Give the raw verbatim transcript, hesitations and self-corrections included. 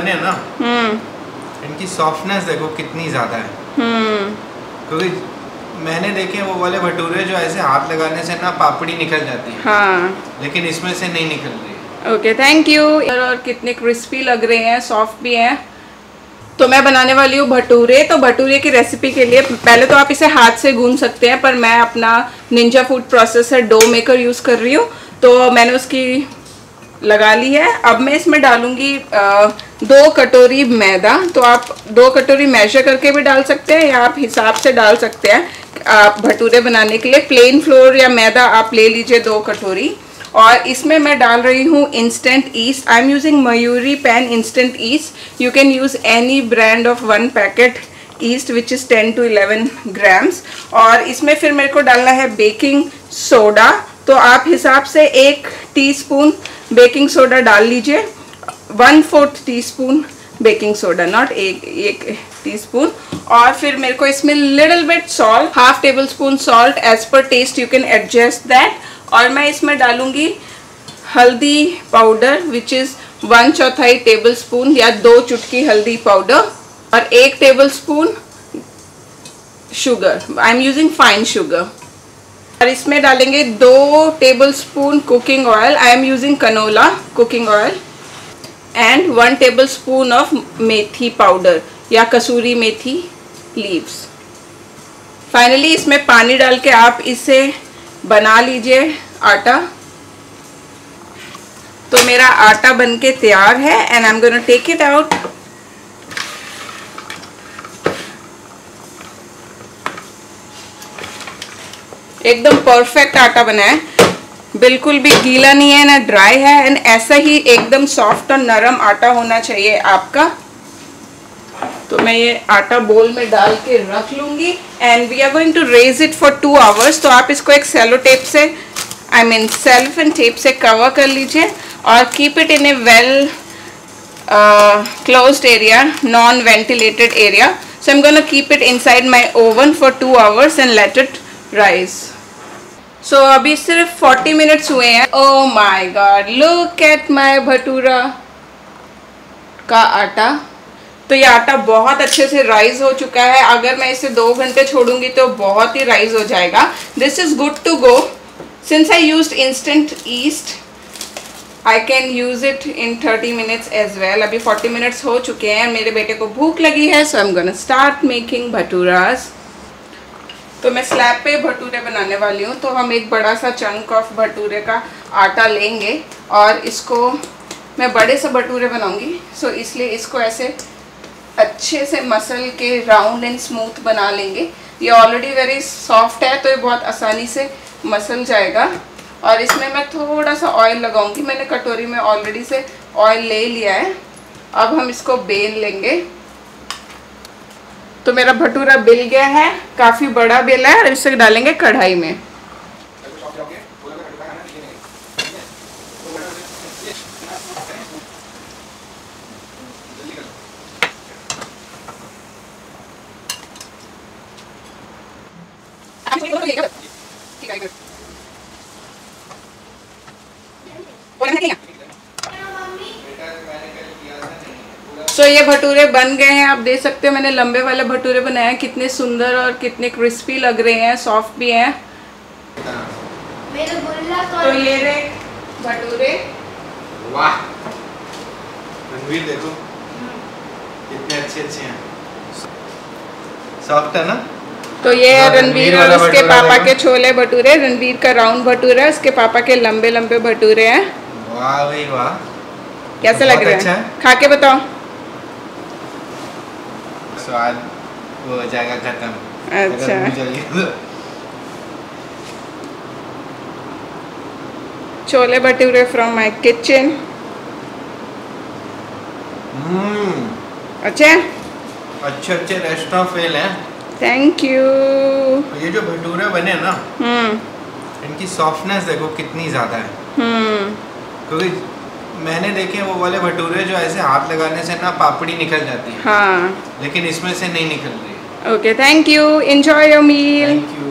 बने ना, इनकी सॉफ्टनेस देखो कितनी ज़्यादा है। क्योंकि मैंने देखे वो वाले भटूरे जो ऐसे हाथ लगाने से ना पापड़ी निकल जाती है, हाँ। लेकिन इसमें से नहीं निकल रही। Okay thank you. और कितने क्रिस्पी लग रहे हैं, सॉफ्ट भी हैं। तो मैं बनाने वाली हूँ भटूरे। तो भटूरे की रेसिपी के लिए पहले तो आप इसे हाथ से गूंथ सकते हैं, पर मैं अपना Ninja food processor dough maker use कर रही हूँ। तो मैंने उसकी लगा ली है। अब मैं इसमें डालूंगी दो कटोरी मैदा। तो आप दो कटोरी मेजर करके भी डाल सकते हैं या आप हिसाब से डाल सकते हैं। आप भटूरे बनाने के लिए प्लेन फ्लोर या मैदा आप ले लीजिए दो कटोरी। और इसमें मैं डाल रही हूँ instant yeast. I am using Mayuri pan instant yeast. You can use any brand of one packet yeast which is ten to eleven grams. और इसमें फिर मेरे को डालना है बेकिंग सोडा। तो आप हिसाब से एक टीस्पून बेकिंग सोडा डाल लीजिए, one fourth teaspoon baking soda, not एक एक टीस्पून। और फिर मेरे को इसमें little bit salt, half tablespoon salt as per taste, you can adjust that. और मैं इसमें डालूंगी हल्दी पाउडर विच इज़ वन चौथाई टेबल स्पून या दो चुटकी हल्दी पाउडर, और एक tablespoon sugar. I am using fine sugar. और इसमें डालेंगे दो tablespoon cooking oil. I am using canola cooking oil and one tablespoon of methi powder या कसूरी मेथी लीव्स। फाइनली इसमें पानी डाल के आप इसे बना लीजिए आटा। तो मेरा आटा बनके तैयार है and I am gonna take it out. एकदम परफेक्ट आटा बना है, बिल्कुल भी गीला नहीं है ना ड्राई है, एंड ऐसा ही एकदम सॉफ्ट और नरम आटा होना चाहिए आपका। तो मैं ये आटा बोल में डाल के रख लूँगी and we are going to raise it for two hours. तो आप इसको एक सेलो टेप से, I mean self and tape से कवर कर लीजिए और keep it in a well closed area, non ventilated area. So I am gonna keep it inside my oven for two hours and let it rise. So so, अभी सिर्फ forty minutes हुए हैं। Oh my god, look at my bhatura का आटा। तो ये आटा बहुत अच्छे से राइस हो चुका है। अगर मैं इसे दो घंटे छोड़ूंगी तो बहुत ही राइस हो जाएगा। This is good to go. Since I used instant yeast, I can use it in thirty minutes as well. अभी फोर्टी मिनट्स हो चुके हैं। मेरे बेटे को भूख लगी है, so I am gonna start making bhaturas. तो मैं स्लैब पे भटूरे बनाने वाली हूँ। तो हम एक बड़ा सा चंक ऑफ भटूरे का आटा लेंगे और इसको, मैं बड़े से भटूरे बनाऊंगी सो इसलिए इसको ऐसे अच्छे से मसल के राउंड एंड स्मूथ बना लेंगे। ये ऑलरेडी वेरी सॉफ्ट है तो ये बहुत आसानी से मसल जाएगा। और इसमें मैं थोड़ा सा ऑयल लगाऊंगी। मैंने कटोरी में ऑलरेडी से ऑयल ले लिया है। अब हम इसको बेल लेंगे। तो मेरा भटूरा बेल गया है, काफ़ी बड़ा बेला है, और इसे डालेंगे कढ़ाई में। तो so, ये भटूरे बन गए हैं। आप देख सकते हो मैंने लंबे वाले भटूरे बनाए हैं, कितने सुंदर और कितने क्रिस्पी लग रहे हैं, सॉफ्ट भी हैं। तो ये रहे भटूरे। वाह रणवीर, देखो कितने अच्छे अच्छे हैं, सॉफ्ट है ना। तो ये रणवीर और उसके पापा के छोले भटूरे। रणवीर का राउंड भटूरा है, उसके पापा के लंबे लंबे भटूरे हैं। वाह भाई वाह, कैसे लग रहे हैं? खा के बताओ। स्वाद वो जाएगा खत्म। अच्छा chole bhature from my kitchen. अच्छे अच्छे अच्छे रेस्टोरेंट फेल है। Thank you. ये जो भटूरे बने ना, इनकी सॉफ्टनेस देखो कितनी ज्यादा है। क्योंकि मैंने देखे वो वाले भटूरे जो ऐसे हाथ लगाने से ना पापड़ी निकल जाती है, हाँ। लेकिन इसमें से नहीं निकल रही। Okay thank you, enjoy your meal.